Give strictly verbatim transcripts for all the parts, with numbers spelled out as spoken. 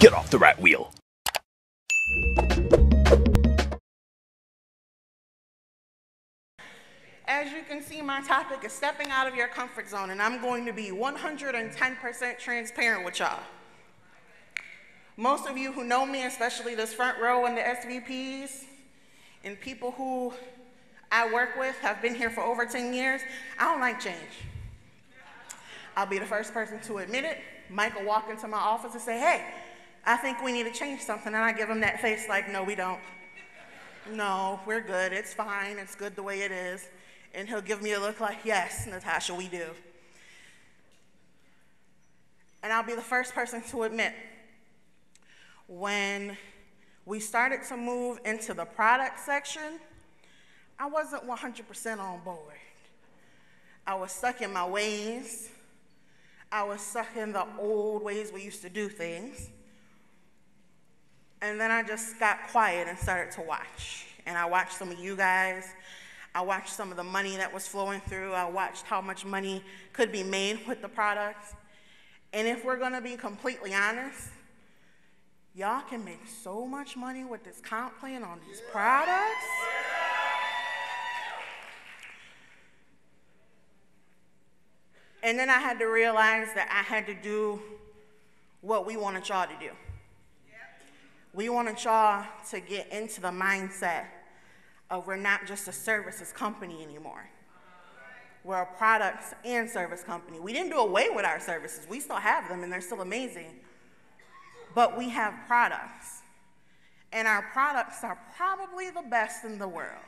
Get off the right wheel. As you can see, my topic is stepping out of your comfort zone, and I'm going to be one hundred ten percent transparent with y'all. Most of you who know me, especially this front row and the S V Ps, and people who I work with, have been here for over ten years, I don't like change. I'll be the first person to admit it. Mike will walk into my office and say, hey, I think we need to change something, and I give him that face like, no, we don't. No, we're good, it's fine, it's good the way it is. And he'll give me a look like, yes, Natasha, we do. And I'll be the first person to admit, when we started to move into the product section, I wasn't one hundred percent on board. I was stuck in my ways. I was stuck in the old ways we used to do things. And then I just got quiet and started to watch. And I watched some of you guys. I watched some of the money that was flowing through. I watched how much money could be made with the products. And if we're gonna be completely honest, y'all can make so much money with this comp plan on these products. Yeah. And then I had to realize that I had to do what we wanted y'all to do. Yeah. We wanted y'all to get into the mindset of we're not just a services company anymore. We're a products and service company. We didn't do away with our services. We still have them and they're still amazing. But we have products. And our products are probably the best in the world.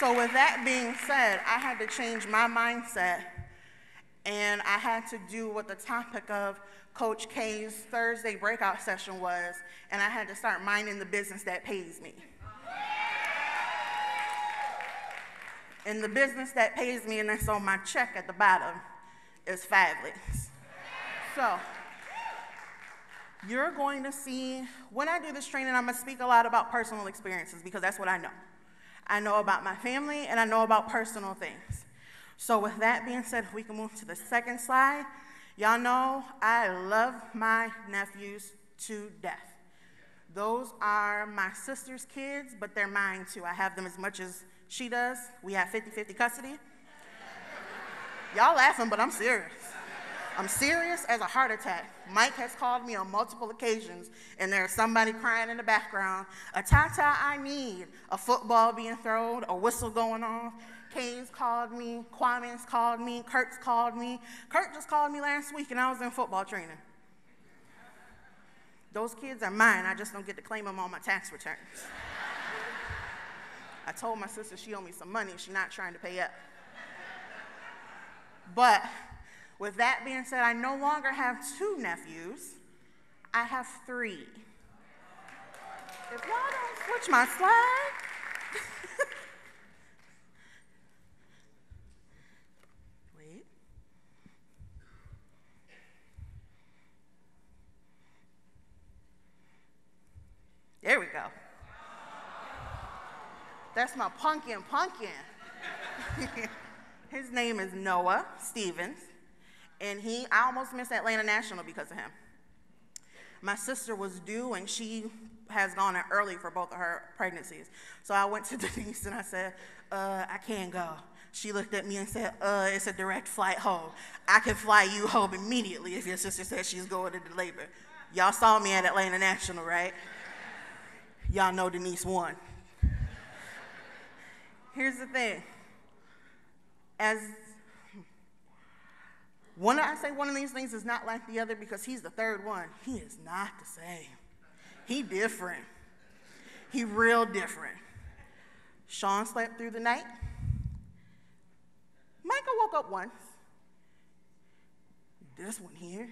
So with that being said, I had to change my mindset, and I had to do what the topic of Coach K's Thursday breakout session was, and I had to start minding the business that pays me. And the business that pays me, and that's on my check at the bottom, is five links. So, you're going to see, when I do this training, I'm gonna speak a lot about personal experiences because that's what I know. I know about my family and I know about personal things. So with that being said, if we can move to the second slide. Y'all know I love my nephews to death. Those are my sister's kids, but they're mine too. I have them as much as she does. We have fifty fifty custody. Y'all laughing, but I'm serious. I'm serious as a heart attack. Mike has called me on multiple occasions, and there's somebody crying in the background. A ta-ta I need, a football being thrown, a whistle going off. Kane's called me, Kwame's called me, Kurt's called me. Kurt just called me last week, and I was in football training. Those kids are mine. I just don't get to claim them on my tax returns. I told my sister she owed me some money. She's not trying to pay up. But with that being said, I no longer have two nephews, I have three. If y'all don't switch my slide. Wait. There we go. That's my pumpkin pumpkin. His name is Noah Stevens. And he, I almost missed Atlanta National because of him. My sister was due, and she has gone in early for both of her pregnancies. So I went to Denise, and I said, uh, I can't go. She looked at me and said, uh, it's a direct flight home. I can fly you home immediately if your sister says she's going into labor. Y'all saw me at Atlanta National, right? Y'all know Denise won. Here's the thing. As When I say one of these things is not like the other, because he's the third one, he is not the same. He different. He real different. Sean slept through the night. Michael woke up once. This one here.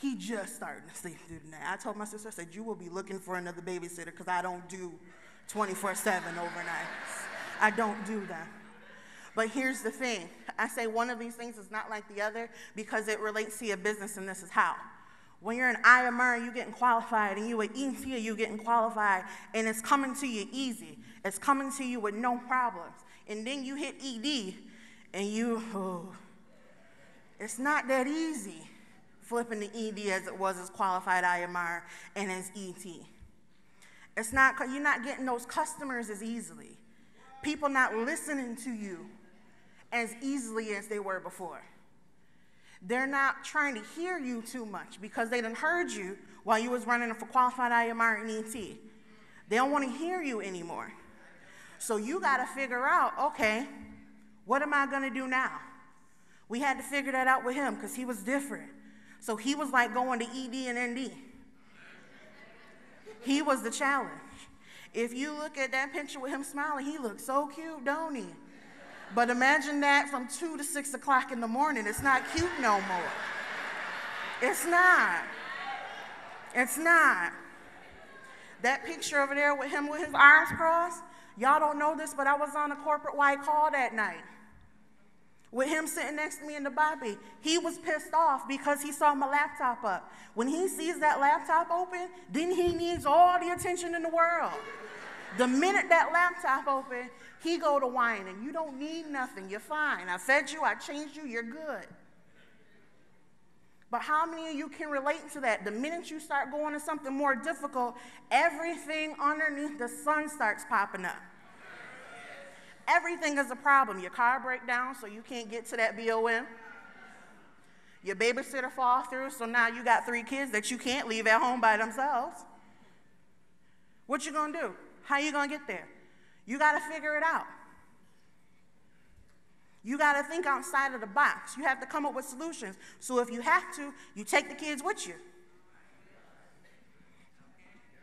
He just starting to sleep through the night. I told my sister, I said, you will be looking for another babysitter because I don't do twenty-four seven overnights. I don't do that. But here's the thing. I say one of these things is not like the other because it relates to your business, and this is how. When you're an I M R, you're getting qualified, and you're an E T A, you're getting qualified, and it's coming to you easy. It's coming to you with no problems. And then you hit E D, and you, oh, it's not that easy. flipping the E D as it was as qualified I M R and as E T. It's not, you're not getting those customers as easily. People not listening to you as easily as they were before. They're not trying to hear you too much because they done heard you while you was running for qualified I M R and E T. They don't want to hear you anymore. So you got to figure out, okay, what am I going to do now? We had to figure that out with him because he was different. So he was like going to E D and N D. He was the challenge. If you look at that picture with him smiling, he looks so cute, don't he? But imagine that from two to six o'clock in the morning. It's not cute no more. It's not. It's not. That picture over there with him with his arms crossed, y'all don't know this, but I was on a corporate wide call that night with him sitting next to me in the lobby. He was pissed off because he saw my laptop up. When he sees that laptop open, then he needs all the attention in the world. The minute that laptop open, he go to whining. You don't need nothing. You're fine. I fed you. I changed you. You're good. But how many of you can relate to that? The minute you start going to something more difficult, everything underneath the sun starts popping up. Everything is a problem. Your car breaks down, so you can't get to that B O M. Your babysitter falls through, so now you got three kids that you can't leave at home by themselves. What you gonna do? How you gonna get there? You gotta figure it out. You gotta think outside of the box. You have to come up with solutions. So if you have to, you take the kids with you.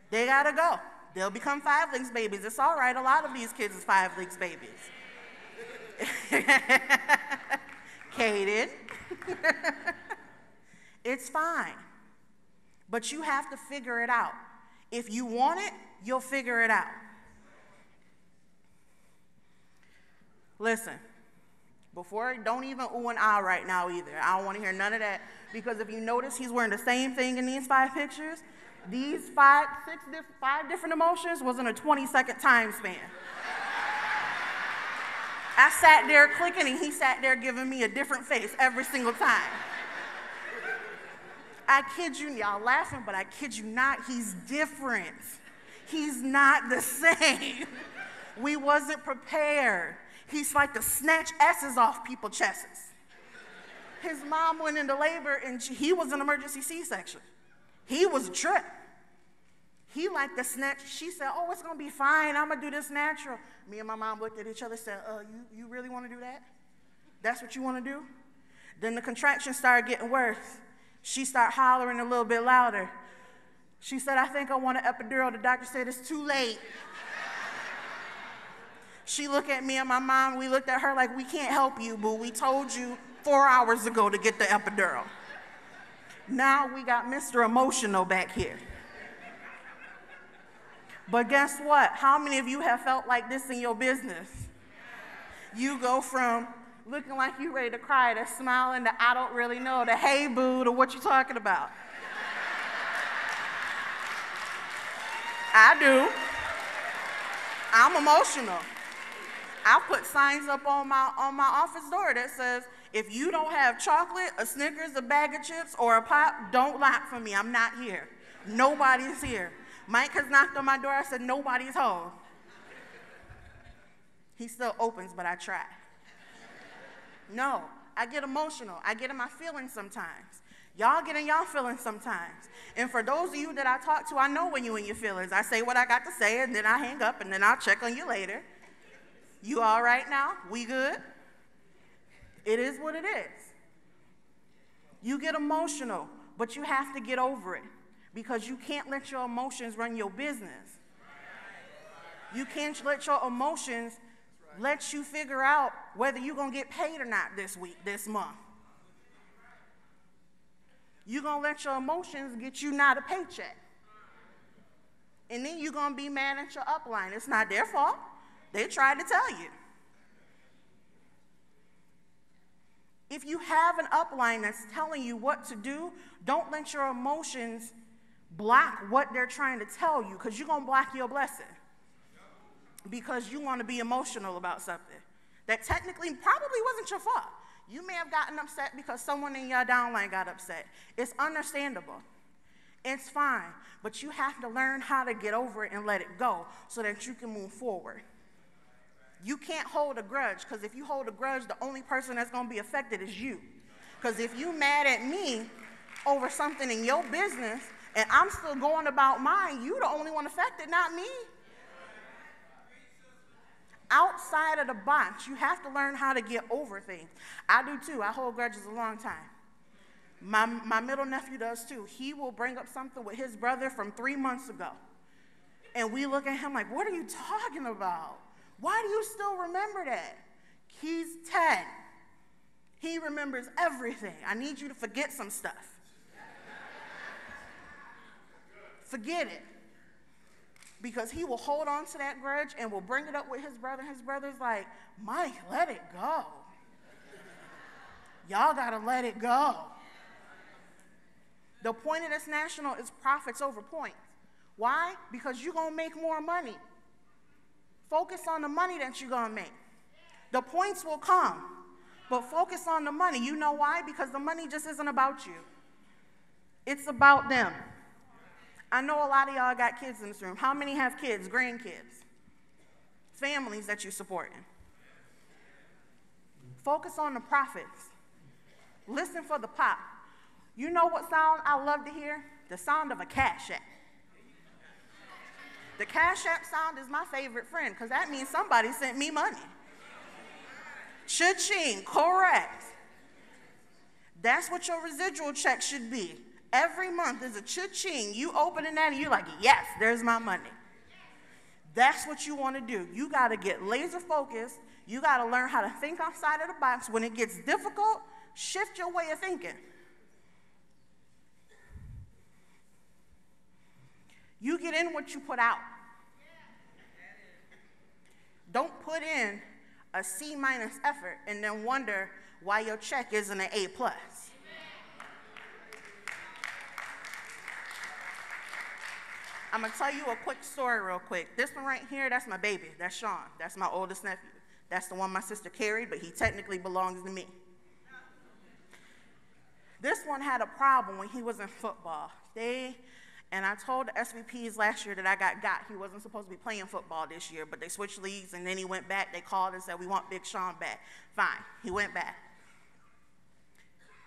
They gotta go. They'll become five links babies. It's all right. A lot of these kids is five links babies. Kaden. It's fine. But you have to figure it out. If you want it, you'll figure it out. Listen, before, don't even ooh and ah right now either. I don't want to hear none of that. Because if you notice, he's wearing the same thing in these five pictures. These five, six, five different emotions was in a twenty second time span. I sat there clicking and he sat there giving me a different face every single time. I kid you, y'all laughing, but I kid you not, he's different. He's not the same. We wasn't prepared. He's like to snatch S's off people's chests. His mom went into labor and she, he was an emergency C section. He was a trip. He liked the snatch. She said, oh, it's going to be fine. I'm going to do this natural. Me and my mom looked at each other and said, uh, you, you really want to do that? That's what you want to do? Then the contractions started getting worse. She started hollering a little bit louder. She said, I think I want an epidural. The doctor said, it's too late. She looked at me and my mom. We looked at her like, we can't help you, boo. We told you four hours ago to get the epidural. Now we got Mister Emotional back here. But guess what? How many of you have felt like this in your business? You go from looking like you're ready to cry to smiling to I don't really know to hey boo to what you talking about. I do. I'm emotional. I put signs up on my, on my office door that says, if you don't have chocolate, a Snickers, a bag of chips, or a pop, don't lock for me. I'm not here. Nobody's here. Mike has knocked on my door. I said, nobody's home. He still opens, but I try. No, I get emotional. I get in my feelings sometimes. Y'all get in y'all feelings sometimes. And for those of you that I talk to, I know when you in your feelings. I say what I got to say, and then I hang up, and then I'll check on you later. You all right now? We good? It is what it is. You get emotional, but you have to get over it because you can't let your emotions run your business. You can't let your emotions let you figure out whether you're going to get paid or not this week, this month. You're going to let your emotions get you not a paycheck. And then you're going to be mad at your upline. It's not their fault. They tried to tell you. If you have an upline that's telling you what to do, don't let your emotions block what they're trying to tell you, because you're going to block your blessing because you want to be emotional about something that technically probably wasn't your fault. You may have gotten upset because someone in your downline got upset. It's understandable. It's fine. But you have to learn how to get over it and let it go so that you can move forward. You can't hold a grudge, because if you hold a grudge, the only person that's going to be affected is you. Because if you mad at me over something in your business and I'm still going about mine, you the only one affected, not me. Outside of the box, you have to learn how to get over things. I do too. I hold grudges a long time. My, my middle nephew does too. He will bring up something with his brother from three months ago. And we look at him like, what are you talking about? Why do you still remember that? He's ten. He remembers everything. I need you to forget some stuff. Forget it. Because he will hold on to that grudge and will bring it up with his brother. His brother's like, Mike, let it go. Y'all got to let it go. The point of this national is profits over points. Why? Because you're going to make more money. Focus on the money that you're going to make. The points will come, but focus on the money. You know why? Because the money just isn't about you. It's about them. I know a lot of y'all got kids in this room. How many have kids, grandkids, families that you're supporting? Focus on the profits. Listen for the pop. You know what sound I love to hear? The sound of a Cash App. The Cash App sound is my favorite friend, because that means somebody sent me money. Cha-ching, correct. That's what your residual check should be. Every month there's a cha-ching. You opening that and you're like, yes, there's my money. That's what you want to do. You got to get laser focused. You got to learn how to think outside of the box. When it gets difficult, shift your way of thinking. You get in what you put out. Don't put in a C minus effort and then wonder why your check isn't an A plus. I'm gonna tell you a quick story real quick. This one right here, that's my baby, that's Sean. That's my oldest nephew. That's the one my sister carried, but he technically belongs to me. This one had a problem when he was in football. They And I told the S V Ps last year that I got got. He wasn't supposed to be playing football this year, but they switched leagues, and then he went back. They called and said, we want Big Sean back. Fine, he went back.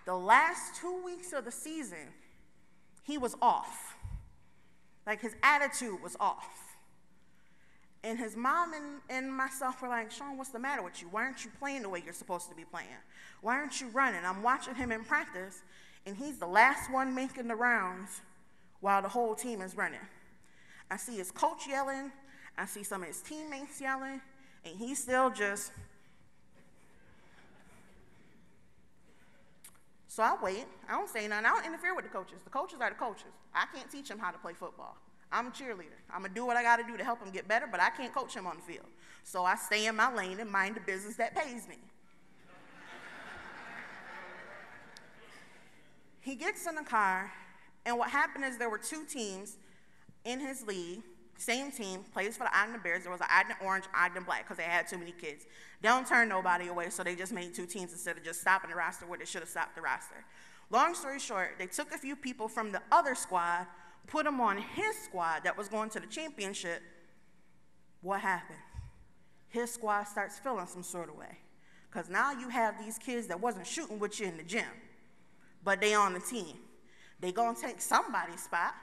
The last two weeks of the season, he was off. Like, his attitude was off. And his mom and, and myself were like, Sean, what's the matter with you? Why aren't you playing the way you're supposed to be playing? Why aren't you running? I'm watching him in practice, and he's the last one making the rounds while the whole team is running. I see his coach yelling, I see some of his teammates yelling, and he's still just. So I wait, I don't say nothing, I don't interfere with the coaches. The coaches are the coaches. I can't teach him how to play football. I'm a cheerleader. I'm gonna do what I gotta do to help him get better, but I can't coach him on the field. So I stay in my lane and mind the business that pays me. He gets in the car, and what happened is there were two teams in his league, same team, plays for the Ogden Bears. There was an Ogden Orange, Ogden Black, because they had too many kids. They don't turn nobody away, so they just made two teams instead of just stopping the roster where they should have stopped the roster. Long story short, they took a few people from the other squad, put them on his squad that was going to the championship. What happened? His squad starts feeling some sort of way, because now you have these kids that wasn't shooting with you in the gym, but they on the team. They gonna take somebody's spot.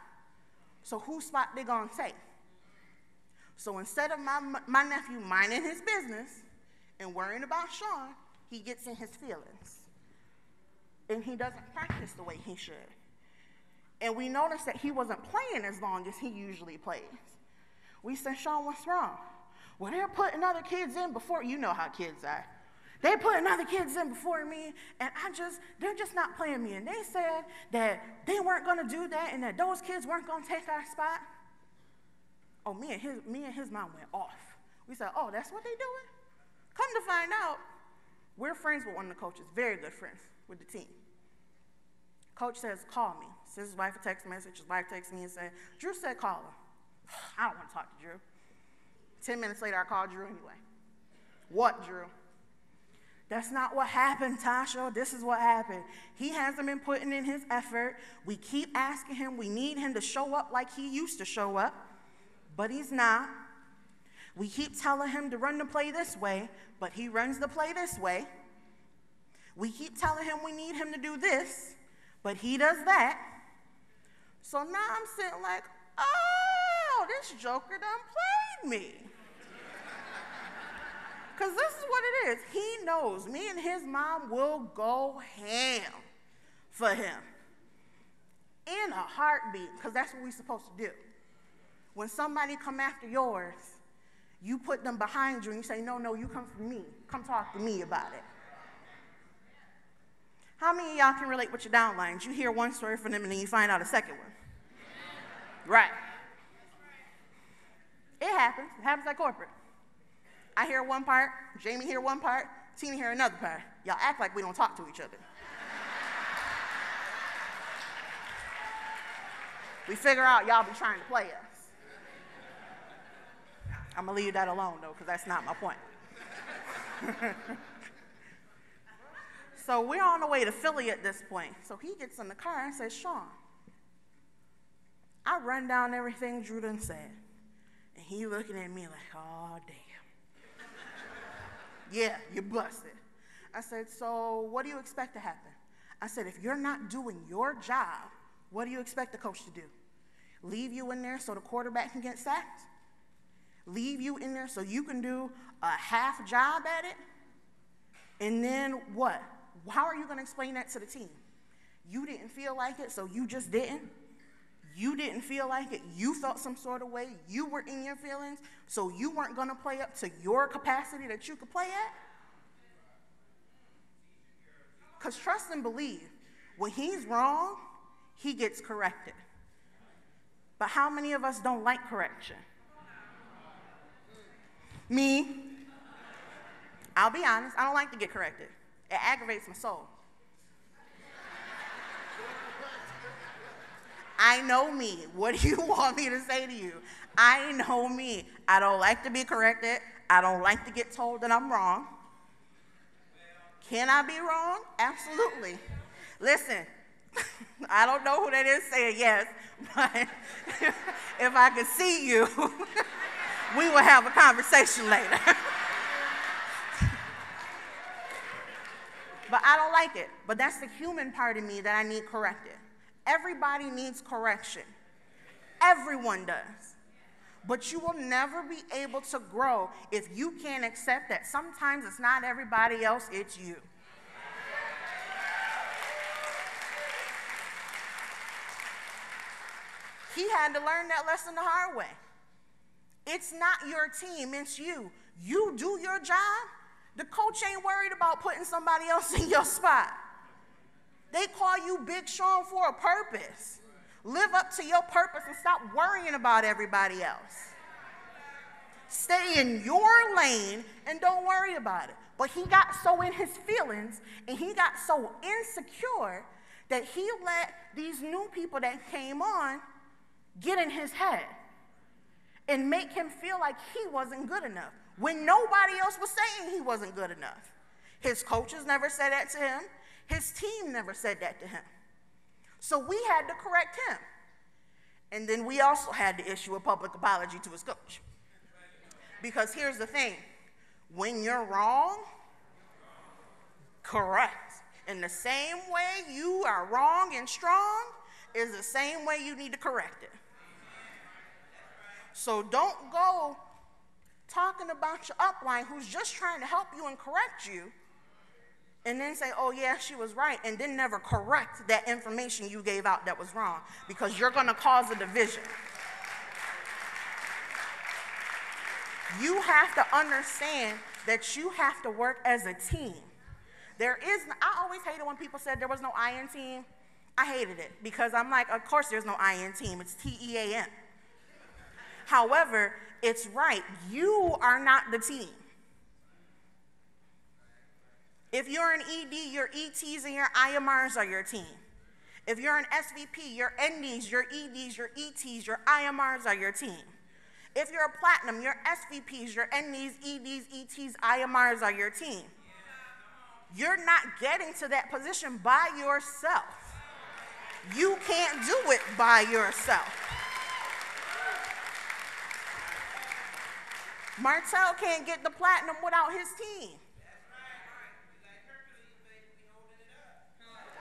So whose spot they gonna take? So instead of my, my nephew minding his business and worrying about Sean, he gets in his feelings. And he doesn't practice the way he should. And we noticed that he wasn't playing as long as he usually plays. We said, Sean, what's wrong? Well, they're putting other kids in before, you know how kids are. They putting other kids in before me, and I just, they're just not playing me. And they said that they weren't gonna do that and that those kids weren't gonna take our spot. Oh, me and his, me and his mom went off. We said, oh, that's what they doing? Come to find out, we're friends with one of the coaches, very good friends with the team. Coach says, call me. Sends his wife a text message, his wife texts me and said, Drew said call him. I don't wanna talk to Drew. ten minutes later, I called Drew anyway. What, Drew? That's not what happened, Tasha. This is what happened. He hasn't been putting in his effort. We keep asking him. We need him to show up like he used to show up, but he's not. We keep telling him to run the play this way, but he runs the play this way. We keep telling him we need him to do this, but he does that. So now I'm sitting like, oh, this joker done played me. Because this is what it is. He knows me and his mom will go ham for him in a heartbeat, because that's what we're supposed to do. When somebody come after yours, you put them behind you and you say, no, no, you come for me. Come talk to me about it. How many of y'all can relate with your downlines? You hear one story from them and then you find out a second one. Right. It happens. It happens at corporate. I hear one part, Jamie hear one part, Tina hear another part. Y'all act like we don't talk to each other. We figure out y'all be trying to play us. I'm gonna leave that alone though, because that's not my point. So we're on the way to Philly at this point. So he gets in the car and says, Sean, I run down everything Drew done said. And he looking at me like, oh, damn. Yeah, you busted. I said, so what do you expect to happen? I said, if you're not doing your job, what do you expect the coach to do? Leave you in there so the quarterback can get sacked? Leave you in there so you can do a half job at it? And then what? How are you going to explain that to the team? You didn't feel like it, so you just didn't. You didn't feel like it. You felt some sort of way. You were in your feelings, so you weren't going to play up to your capacity that you could play at? Because trust and believe, when he's wrong, he gets corrected. But how many of us don't like correction? Me. I'll be honest, I don't like to get corrected. It aggravates my soul. I know me. What do you want me to say to you? I know me. I don't like to be corrected. I don't like to get told that I'm wrong. Can I be wrong? Absolutely. Listen, I don't know who that is saying yes, but if I could see you, we will have a conversation later. But I don't like it. But that's the human part of me that I need corrected. Everybody needs correction. Everyone does. But you will never be able to grow if you can't accept that sometimes it's not everybody else, it's you. He had to learn that lesson the hard way. It's not your team, it's you. You do your job. The coach ain't worried about putting somebody else in your spot. They call you Big Sean for a purpose. Live up to your purpose and stop worrying about everybody else. Stay in your lane and don't worry about it. But he got so in his feelings and he got so insecure that he let these new people that came on get in his head and make him feel like he wasn't good enough. When nobody else was saying he wasn't good enough. His coaches never said that to him. His team never said that to him. So we had to correct him. And then we also had to issue a public apology to his coach. Because here's the thing, when you're wrong, correct. And the same way you are wrong and strong is the same way you need to correct it. So don't go talking about your upline who's just trying to help you and correct you, and then say, oh yeah, she was right, and then never correct that information you gave out that was wrong, because you're gonna cause a division. You have to understand that you have to work as a team. There is, I always hated when people said there was no I in team. I hated it, because I'm like, of course there's no I in team, it's T E A M. However, it's right. You are not the team. If you're an E D, your E Ts and your I M Rs are your team. If you're an S V P, your N Ds, your E Ds, your E Ts, your I M Rs are your team. If you're a platinum, your S V Ps, your N Ds, E Ds, E Ts, I M Rs are your team. You're not getting to that position by yourself. You can't do it by yourself. Martel can't get the platinum without his team.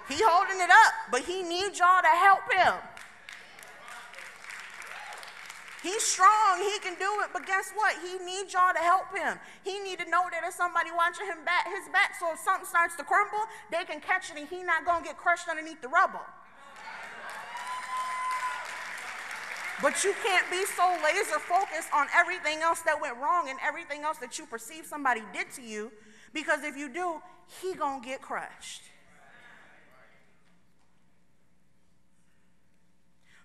He holding it up, but he needs y'all to help him. He's strong, he can do it, but guess what? He needs y'all to help him. He need to know that there's somebody watching him back, his back, so if something starts to crumble, they can catch it and he's not gonna get crushed underneath the rubble. But you can't be so laser focused on everything else that went wrong and everything else that you perceive somebody did to you, because if you do, he gonna get crushed.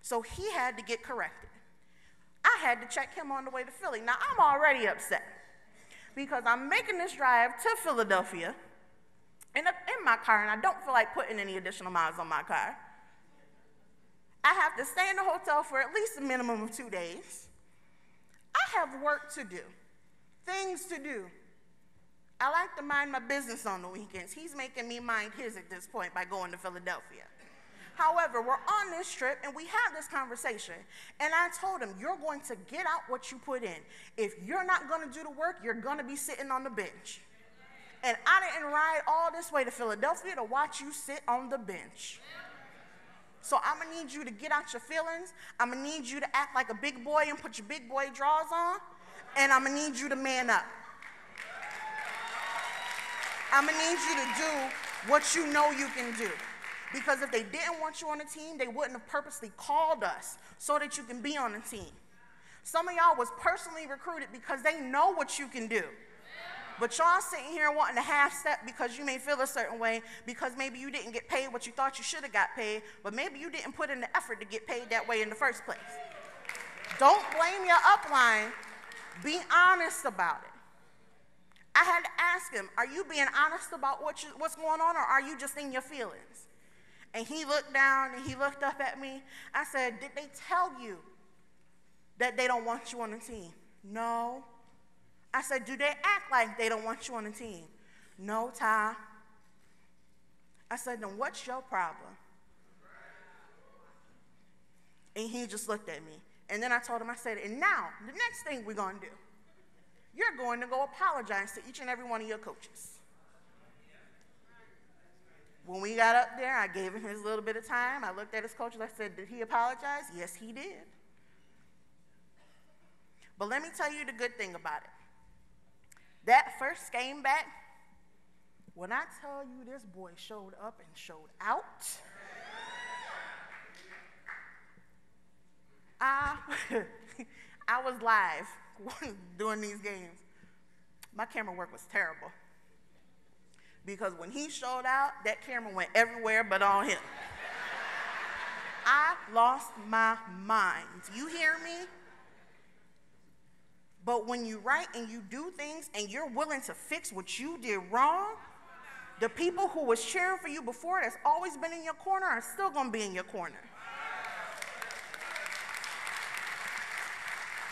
So he had to get corrected. I had to check him on the way to Philly. Now, I'm already upset because I'm making this drive to Philadelphia in, a, in my car, and I don't feel like putting any additional miles on my car. I have to stay in the hotel for at least a minimum of two days. I have work to do, things to do. I like to mind my business on the weekends. He's making me mind his at this point by going to Philadelphia. However, we're on this trip and we had this conversation, and I told him, you're going to get out what you put in. If you're not gonna do the work, you're gonna be sitting on the bench. And I didn't ride all this way to Philadelphia to watch you sit on the bench. So I'm gonna need you to get out your feelings, I'm gonna need you to act like a big boy and put your big boy drawers on, and I'm gonna need you to man up. I'm gonna need you to do what you know you can do. Because if they didn't want you on the team, they wouldn't have purposely called us so that you can be on the team. Some of y'all was personally recruited because they know what you can do. But y'all sitting here wanting to half-step because you may feel a certain way, because maybe you didn't get paid what you thought you should have got paid, but maybe you didn't put in the effort to get paid that way in the first place. Don't blame your upline. Be honest about it. I had to ask him, are you being honest about what you, what's going on, or are you just in your feelings? And he looked down and he looked up at me. I said, did they tell you that they don't want you on the team? No. I said, do they act like they don't want you on the team? No, Ty. I said, then what's your problem? And he just looked at me. And then I told him, I said, and now, the next thing we're gonna do, you're going to go apologize to each and every one of your coaches. When we got up there, I gave him his little bit of time. I looked at his coaches. I said, did he apologize? Yes, he did. But let me tell you the good thing about it. That first game back, when I tell you this boy showed up and showed out, I, I was live doing these games. My camera work was terrible. Because when he showed out, that camera went everywhere but on him. I lost my mind. You hear me? But when you write and you do things and you're willing to fix what you did wrong, the people who was cheering for you before that's always been in your corner are still gonna be in your corner.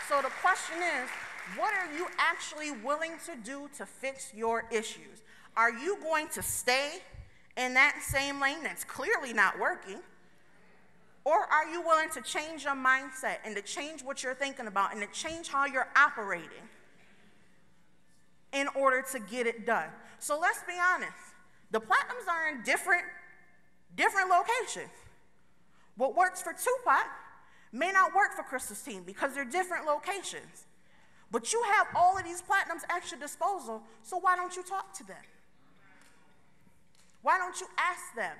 So the question is, what are you actually willing to do to fix your issues? Are you going to stay in that same lane that's clearly not working? Or are you willing to change your mindset and to change what you're thinking about and to change how you're operating in order to get it done? So let's be honest. The platinums are in different, different locations. What works for Tupac may not work for Crystal's team because they're different locations. But you have all of these platinums at your disposal, so why don't you talk to them? Why don't you ask them,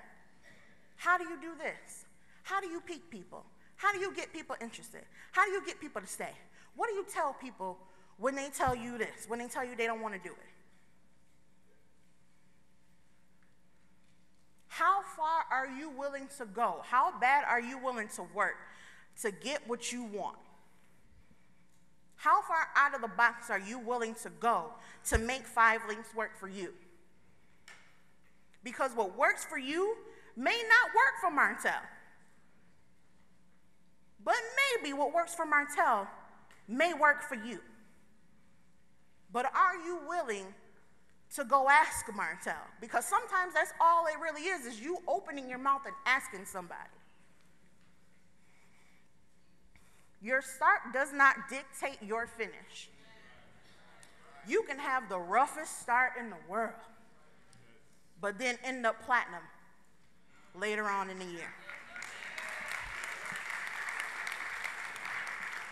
how do you do this? How do you pique people? How do you get people interested? How do you get people to stay? What do you tell people when they tell you this, when they tell you they don't want to do it? How far are you willing to go? How bad are you willing to work to get what you want? How far out of the box are you willing to go to make five links work for you? Because what works for you may not work for Martel. But maybe what works for Martel may work for you. But are you willing to go ask Martel, because sometimes that's all it really is, is you opening your mouth and asking somebody. Your start does not dictate your finish. You can have the roughest start in the world, but then end up platinum later on in the year.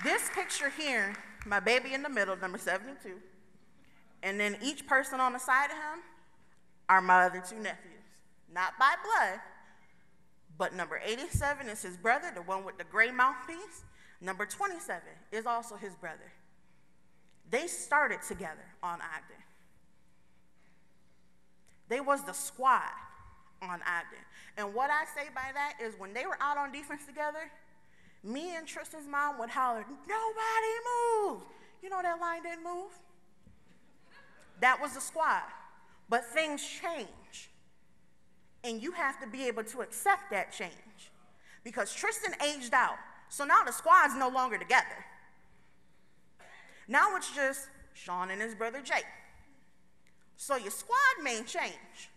This picture here, my baby in the middle, number seventy-two, and then each person on the side of him are my other two nephews. Not by blood, but number eighty-seven is his brother, the one with the gray mouthpiece. Number twenty-seven is also his brother. They started together on Ogden. They was the squad on Ogden. And what I say by that is when they were out on defense together, me and Tristan's mom would holler, nobody move. You know that line didn't move? That was the squad. But things change. And you have to be able to accept that change. Because Tristan aged out. So now the squad's no longer together. Now it's just Sean and his brother Jake. So your squad may change.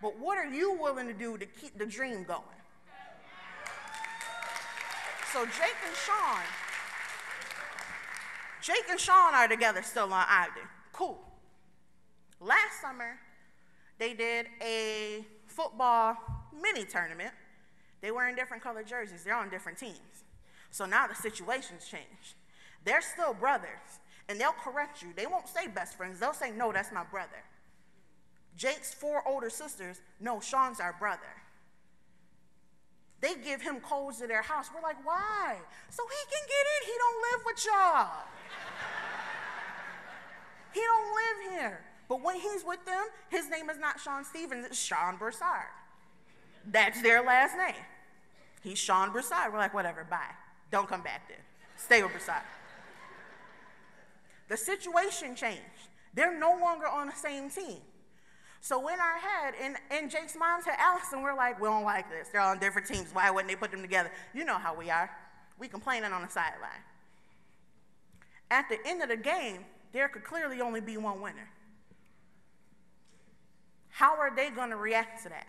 But what are you willing to do to keep the dream going? So Jake and Sean, Jake and Sean are together still on Ogden. Cool. Last summer, they did a football mini tournament. They were in different colored jerseys. They're on different teams. So now the situation's changed. They're still brothers, and they'll correct you. They won't say best friends. They'll say, no, that's my brother. Jake's four older sisters, no, Sean's our brother. They give him codes to their house. We're like, why? So he can get in. He don't live with y'all. He don't live here. But when he's with them, his name is not Sean Stevens, it's Sean Broussard. That's their last name. He's Sean Broussard. We're like, whatever, bye. Don't come back then. Stay with Broussard. The situation changed. They're no longer on the same team. So in our head, and, and Jake's mom to Allison, we're like, we don't like this. They're on different teams. Why wouldn't they put them together? You know how we are. We complaining on the sideline. At the end of the game, there could clearly only be one winner. How are they going to react to that?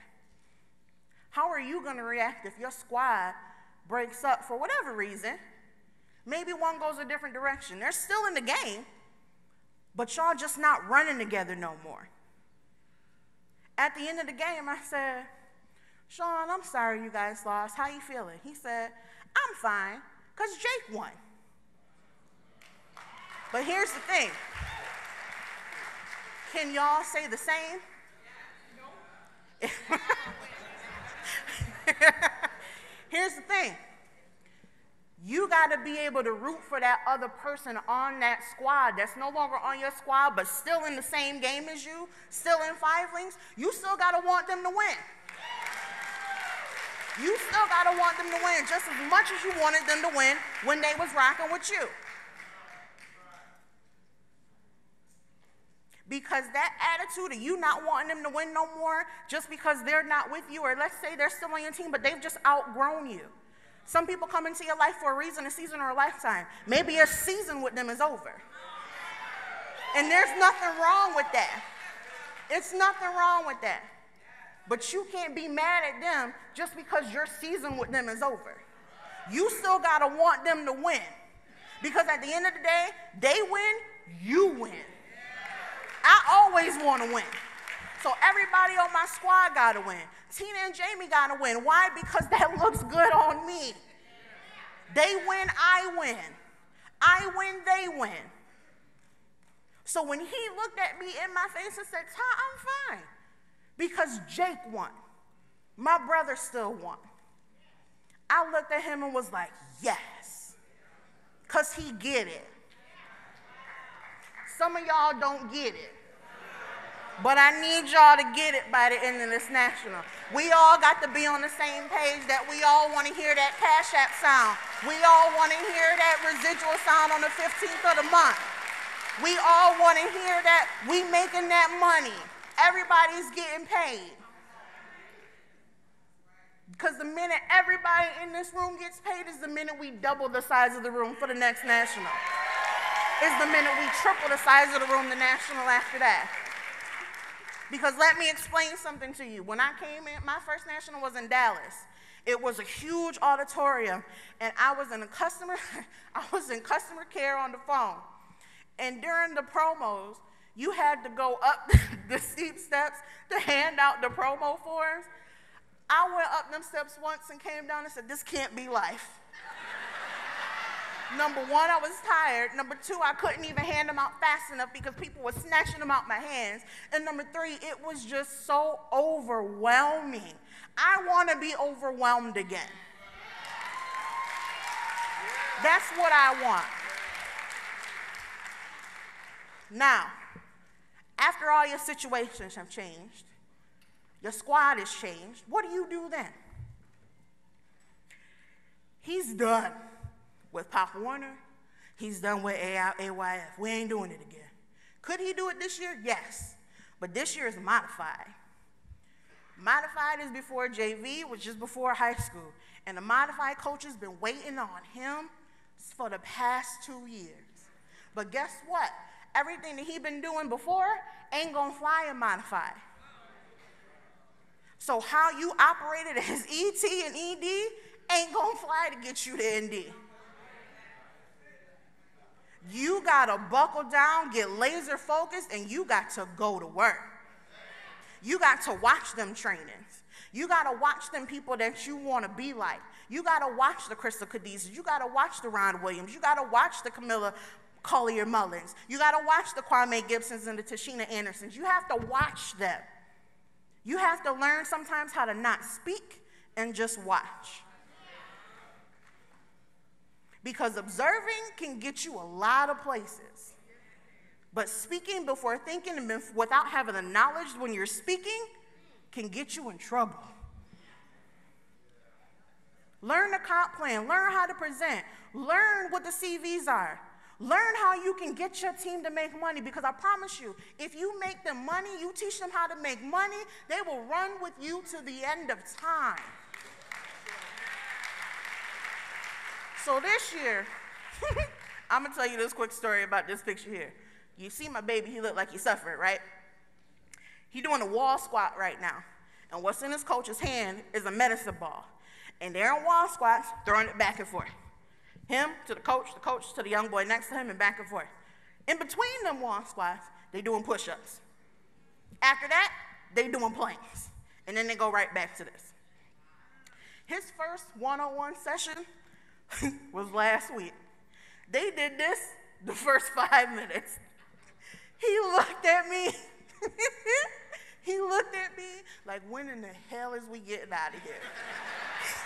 How are you going to react if your squad breaks up for whatever reason? Maybe one goes a different direction. They're still in the game, but y'all just not running together no more. At the end of the game, I said, Sean, I'm sorry you guys lost. How you feeling? He said, I'm fine, because Jake won. But here's the thing. Can y'all say the same? Here's the thing. You got to be able to root for that other person on that squad that's no longer on your squad but still in the same game as you, still in five links. You still got to want them to win. You still got to want them to win just as much as you wanted them to win when they was rocking with you. Because that attitude of you not wanting them to win no more just because they're not with you, or let's say they're still on your team, but they've just outgrown you. Some people come into your life for a reason, a season, or a lifetime. Maybe your season with them is over. And there's nothing wrong with that. It's nothing wrong with that. But you can't be mad at them just because your season with them is over. You still got to want them to win. Because at the end of the day, they win, you win. I always want to win. So everybody on my squad got to win. Tina and Jamie got to win. Why? Because that looks good on me. They win, I win. I win, they win. So when he looked at me in my face and said, Ty, I'm fine. Because Jake won. My brother still won. I looked at him and was like, yes. Because he get it. Some of y'all don't get it. But I need y'all to get it by the end of this national. We all got to be on the same page that we all want to hear that Cash App sound. We all want to hear that residual sound on the fifteenth of the month. We all want to hear that we making that money. Everybody's getting paid. Because the minute everybody in this room gets paid is the minute we double the size of the room for the next national. Is the minute we triple the size of the room, the national after that. Because let me explain something to you. When I came in, my first national was in Dallas. It was a huge auditorium, and I was in a customer, I was in customer care on the phone. And during the promos, you had to go up the steep steps to hand out the promo forms. I went up them steps once and came down and said, this can't be life. Number one, I was tired. Number two, I couldn't even hand them out fast enough because people were snatching them out my hands. And number three, it was just so overwhelming. I want to be overwhelmed again. That's what I want. Now, after all your situations have changed, your squad has changed, what do you do then? He's done with Pop Warner. He's done with A Y F. We ain't doing it again. Could he do it this year? Yes. But this year is modified. Modified is before J V, which is before high school. And the modified coach has been waiting on him for the past two years. But guess what? Everything that he's been doing before ain't gonna fly in modified. So how you operated as E T and E D ain't gonna fly to get you to N D. You gotta buckle down, get laser focused, and you got to go to work. You got to watch them trainings. You gotta watch them people that you wanna be like. You gotta watch the Crystal Cadizas. You gotta watch the Ron Williams. You gotta watch the Camilla Collier Mullins. You gotta watch the Kwame Gibsons and the Tashina Andersons. You have to watch them. You have to learn sometimes how to not speak and just watch. Because observing can get you a lot of places. But speaking before thinking and without having the knowledge when you're speaking can get you in trouble. Learn the comp plan. Learn how to present. Learn what the C Vs are. Learn how you can get your team to make money, because I promise you, if you make them money, you teach them how to make money, they will run with you to the end of time. So this year, I'm gonna tell you this quick story about this picture here. You see my baby, he looked like he suffered, right? He's doing a wall squat right now, and what's in his coach's hand is a medicine ball, and they're in wall squats, throwing it back and forth. Him to the coach, the coach to the young boy next to him, and back and forth. In between them wall squats, they doing push-ups. After that, they doing planks. And then they go right back to this. His first one-on-one session was last week. They did this the first five minutes. He looked at me. He looked at me like, when in the hell is we getting out of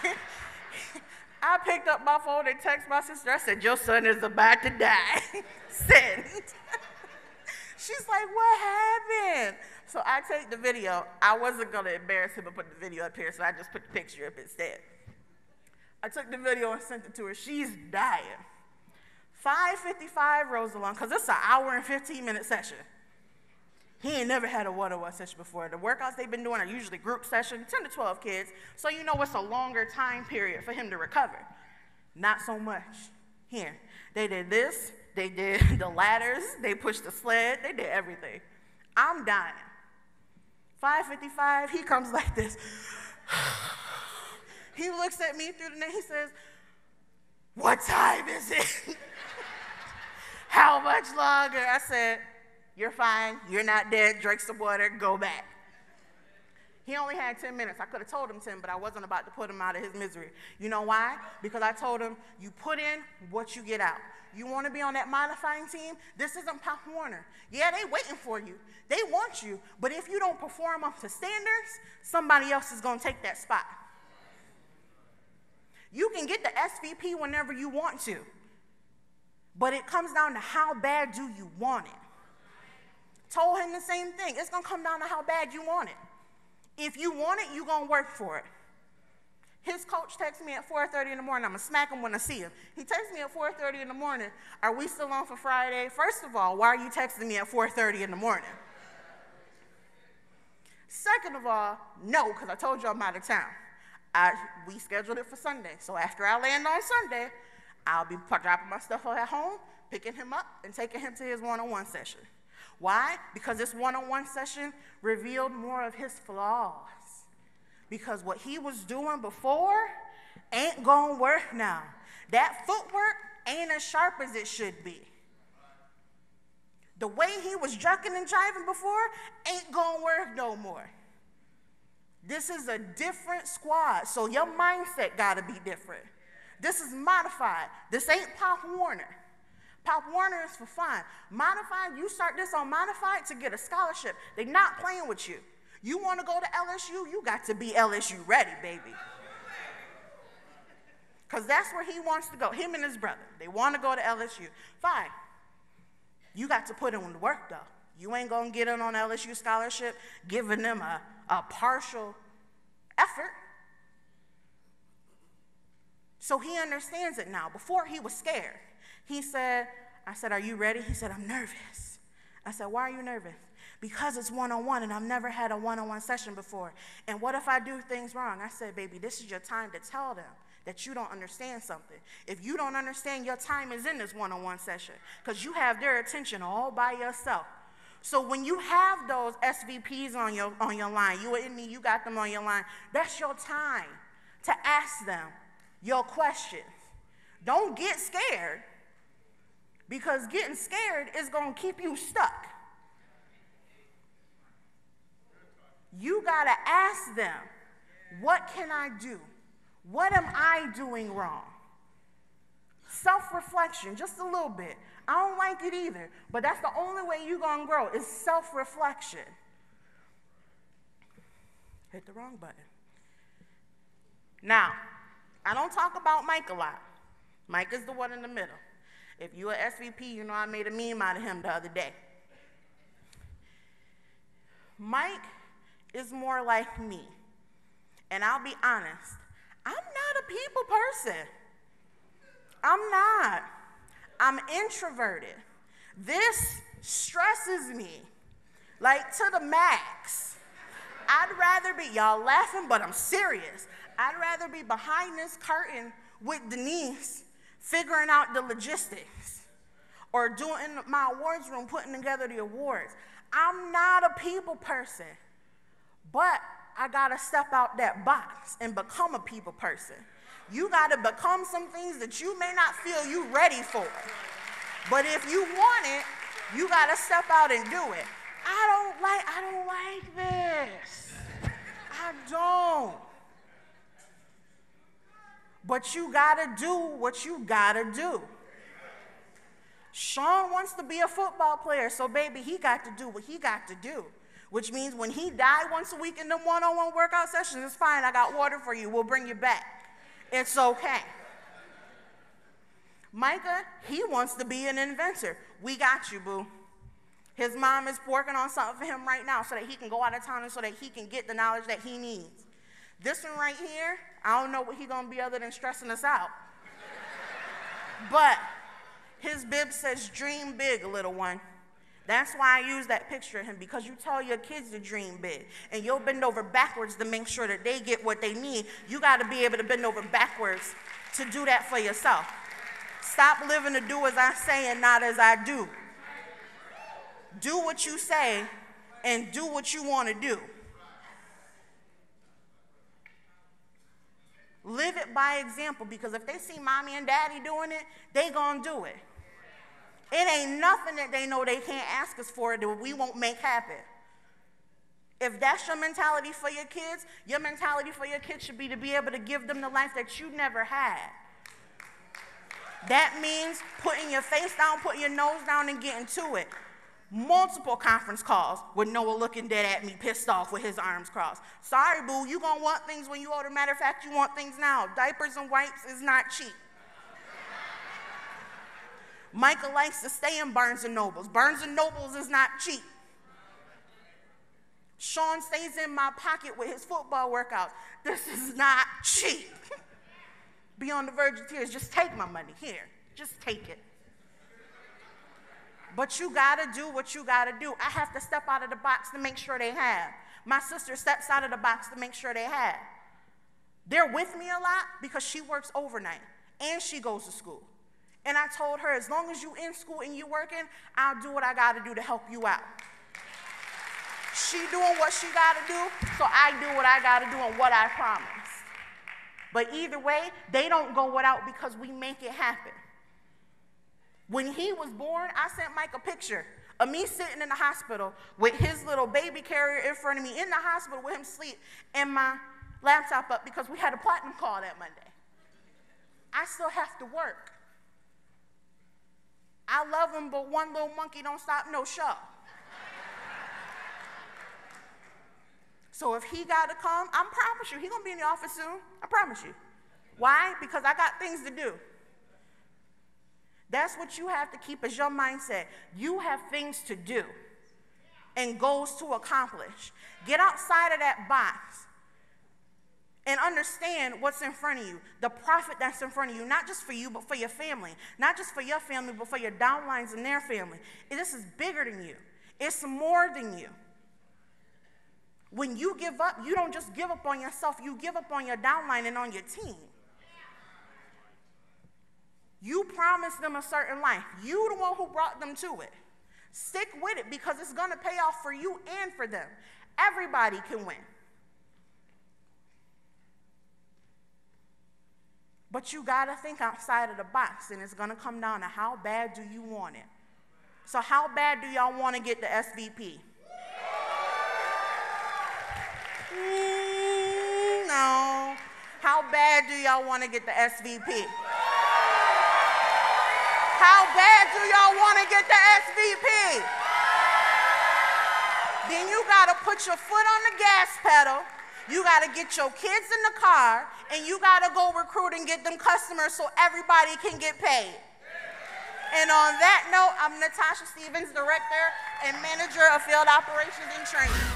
here? I picked up my phone and texted my sister. I said, your son is about to die. Send. She's like, what happened? So I take the video. I wasn't going to embarrass him and put the video up here, so I just put the picture up instead. I took the video and sent it to her. She's dying. five fifty-five rolls along, because it's an hour and fifteen minute session. He ain't never had a one-on-one session before. The workouts they've been doing are usually group sessions, ten to twelve kids, so you know it's a longer time period for him to recover. Not so much here. They did this, they did the ladders, they pushed the sled, they did everything. I'm dying. five fifty-five, he comes like this. He looks at me through the net, he says, what time is it? How much longer? I said, you're fine, you're not dead, drink some water, go back. He only had ten minutes. I could have told him ten, but I wasn't about to put him out of his misery. You know why? Because I told him, you put in what you get out. You want to be on that modifying team? This isn't Pop Warner. Yeah, they waiting for you. They want you, but if you don't perform up to standards, somebody else is going to take that spot. You can get the S V P whenever you want to, but it comes down to how bad do you want it. Told him the same thing. It's going to come down to how bad you want it. If you want it, you're going to work for it. His coach texts me at four thirty in the morning. I'm going to smack him when I see him. He texts me at four thirty in the morning. Are we still on for Friday? First of all, why are you texting me at four thirty in the morning? Second of all, no, because I told you I'm out of town. I, we scheduled it for Sunday. So after I land on Sunday, I'll be dropping my stuff at home, picking him up, and taking him to his one-on-one session. Why? Because this one-on-one session revealed more of his flaws. Because what he was doing before ain't gonna work now. That footwork ain't as sharp as it should be. The way he was jucking and jiving before ain't gonna work no more. This is a different squad, so your mindset gotta be different. This is modified. This ain't Pop Warner. Pop Warner is for fun. Modified, you start this on modified to get a scholarship. They're not playing with you. You wanna go to L S U, you got to be L S U ready, baby. Because that's where he wants to go, him and his brother. They wanna go to L S U. Fine. You got to put in the work, though. You ain't gonna get in on L S U scholarship giving them a, a partial effort. So he understands it now. Before, he was scared. He said, I said, are you ready? He said, I'm nervous. I said, why are you nervous? Because it's one-on-one, and I've never had a one-on-one session before. And what if I do things wrong? I said, baby, this is your time to tell them that you don't understand something. If you don't understand, your time is in this one-on-one session because you have their attention all by yourself. So when you have those S V Ps on your, on your line, you and me, you got them on your line, that's your time to ask them your questions. Don't get scared, because getting scared is gonna keep you stuck. You gotta ask them, what can I do? What am I doing wrong? Self-reflection, just a little bit. I don't like it either, but that's the only way you're going to grow is self-reflection. Hit the wrong button. Now, I don't talk about Mike a lot. Mike is the one in the middle. If you're an S V P, you know I made a meme out of him the other day. Mike is more like me, and I'll be honest. I'm not a people person. I'm not. I'm introverted. This stresses me, like to the max. I'd rather be, y'all laughing, but I'm serious. I'd rather be behind this curtain with Denise figuring out the logistics or doing my awards room, putting together the awards. I'm not a people person, but I gotta step out that box and become a people person. You gotta become some things that you may not feel you ready for. But if you want it, you gotta step out and do it. I don't like, I don't like this. I don't. But you gotta do what you gotta do. Sean wants to be a football player, so baby, he got to do what he got to do. Which means when he died once a week in them one-on-one workout sessions, it's fine, I got water for you, we'll bring you back. It's okay. Micah, he wants to be an inventor. We got you, boo. His mom is working on something for him right now so that he can go out of town and so that he can get the knowledge that he needs. This one right here, I don't know what he's gonna be other than stressing us out. But his bib says, dream big, little one. That's why I use that picture of him, because you tell your kids to dream big, and you'll bend over backwards to make sure that they get what they need. You gotta be able to bend over backwards to do that for yourself. Stop living to do as I say and not as I do. Do what you say and do what you wanna do. Live it by example, because if they see mommy and daddy doing it, they gonna do it. It ain't nothing that they know they can't ask us for that we won't make happen. If that's your mentality for your kids, your mentality for your kids should be to be able to give them the life that you never had. That means putting your face down, putting your nose down, and getting to it. Multiple conference calls with Noah looking dead at me, pissed off with his arms crossed. Sorry, boo, you gonna want things when you older. Matter of fact, you want things now. Diapers and wipes is not cheap. Michael likes to stay in Barnes and Nobles. Barnes and Nobles is not cheap. Sean stays in my pocket with his football workouts. This is not cheap. Be on the verge of tears. Just take my money. Here, just take it. But you gotta do what you gotta do. I have to step out of the box to make sure they have. My sister steps out of the box to make sure they have. They're with me a lot because she works overnight and she goes to school. And I told her, as long as you in school and you working, I'll do what I gotta do to help you out. She doing what she gotta do, so I do what I gotta do and what I promised. But either way, they don't go without because we make it happen. When he was born, I sent Mike a picture of me sitting in the hospital with his little baby carrier in front of me in the hospital with him asleep and my laptop up because we had a platinum call that Monday. I still have to work. I love him, but one little monkey don't stop no show. So if he got to come, I promise you, he's going to be in the office soon. I promise you. Why? Because I got things to do. That's what you have to keep as your mindset. You have things to do and goals to accomplish. Get outside of that box and understand what's in front of you, the profit that's in front of you, not just for you, but for your family, not just for your family, but for your downlines and their family. This is bigger than you. It's more than you. When you give up, you don't just give up on yourself, you give up on your downline and on your team. You promised them a certain life. You the one who brought them to it. Stick with it because it's going to pay off for you and for them. Everybody can win. But you got to think outside of the box, and it's going to come down to how bad do you want it. So how bad do y'all want to get the S V P? Mm, no. How bad do y'all want to get the S V P? How bad do y'all want to get the S V P? Then you got to put your foot on the gas pedal. You got to get your kids in the car, and you got to go recruit and get them customers so everybody can get paid. And on that note, I'm Natasha Stevens, Director and Manager of Field Operations and Training.